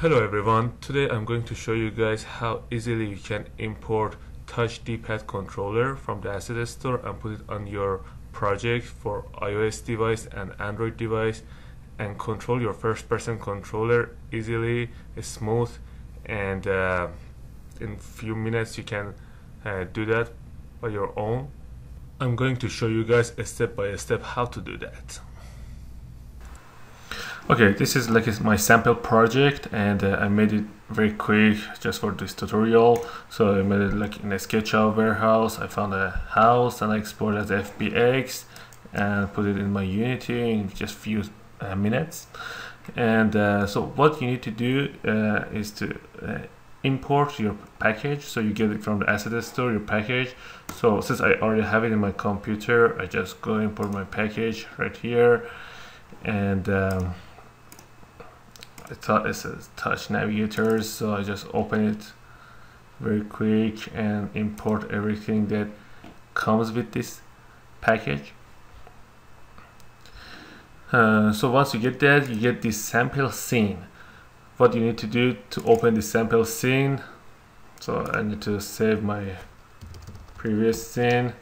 Hello everyone, today I'm going to show you guys how easily you can import touch D-pad controller from the asset store and put it on your project for iOS device and Android device and control your first person controller easily, smooth, and in few minutes you can do that by your own. I'm going to show you guys step by step how to do that. Okay, this is like my sample project, and I made it very quick just for this tutorial. So I made it like in a SketchUp warehouse. I found a house and I exported as FBX and put it in my Unity in just few minutes. And so what you need to do is to import your package. So you get it from the asset store, your package. So since I already have it in my computer, I just go import my package right here. And I thought it says touch navigators, so I just open it very quick and import everything that comes with this package. So once you get that, you get this sample scene. What you need to do to open the sample scene, so I need to save my previous scene.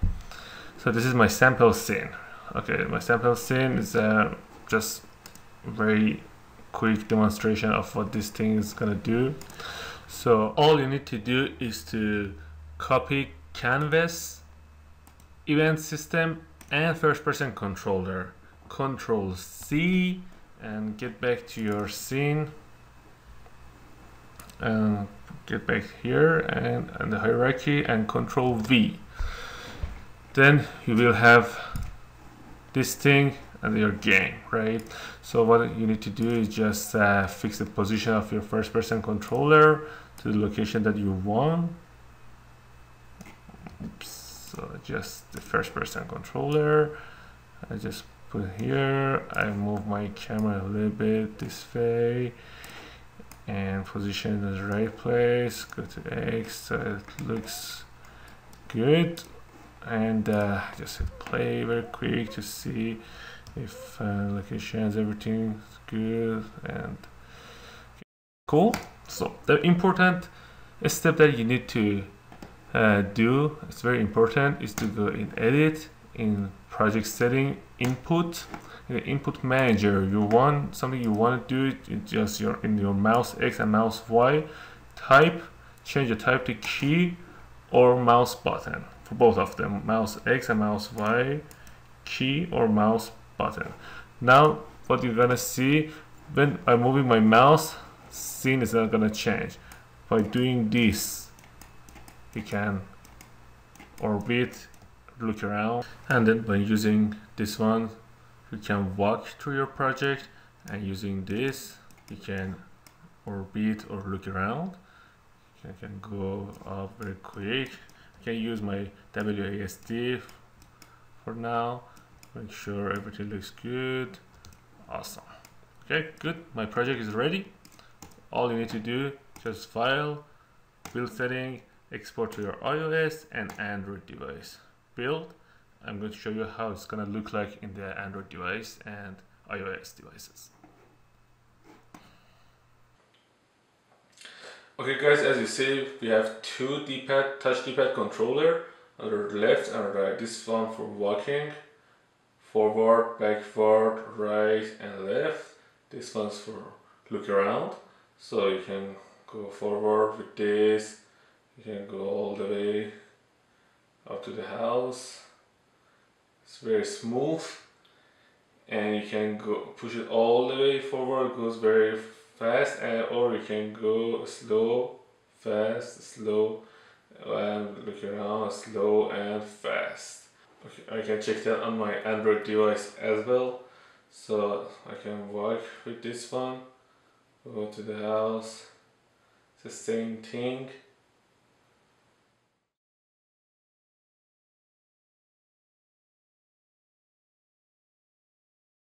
So this is my sample scene. Okay, my sample scene is just very quick demonstration of what this thing is gonna do. So all you need to do is to copy Canvas, Event System, and First Person Controller. Control C and get back to your scene and get back here and the hierarchy and Control V. Then you will have this thing and your game, right? So what you need to do is just fix the position of your first person controller to the location that you want. Oops. So just the first person controller, I just put here, I move my camera a little bit this way and position in the right place, go to X, so it looks good. And just hit play very quick to see if locations, everything's good and cool. So the important step that you need to do, it's very important, is to go in edit, in project setting, input. In the input manager, you want something you want to do, it's just your in your mouse X and mouse Y, type, change the type to key or mouse button. For both of them, mouse X and mouse Y, key or mouse button. Now what you're gonna see, when I'm moving my mouse, scene is not gonna change. By doing this, you can orbit, look around, and then by using this one, you can walk through your project, and using this, you can orbit or look around. You can go up very quick. I can use my WASD for now, make sure everything looks good. Awesome. Okay, good, my project is ready. All you need to do, just file, build setting, export to your iOS and Android device. Build, I'm going to show you how it's gonna look like in the Android device and iOS devices. Okay guys, as you see, we have two D-pad, touch D-pad controller on the left and right. This one for walking, forward, backward, right and left. This one's for look around. So you can go forward with this. You can go all the way up to the house. It's very smooth. And you can go push it all the way forward. It goes very fast, or you can go slow, fast, slow, and look around, slow and fast. Okay, I can check that on my Android device as well. So I can walk with this one, go to the house, it's the same thing.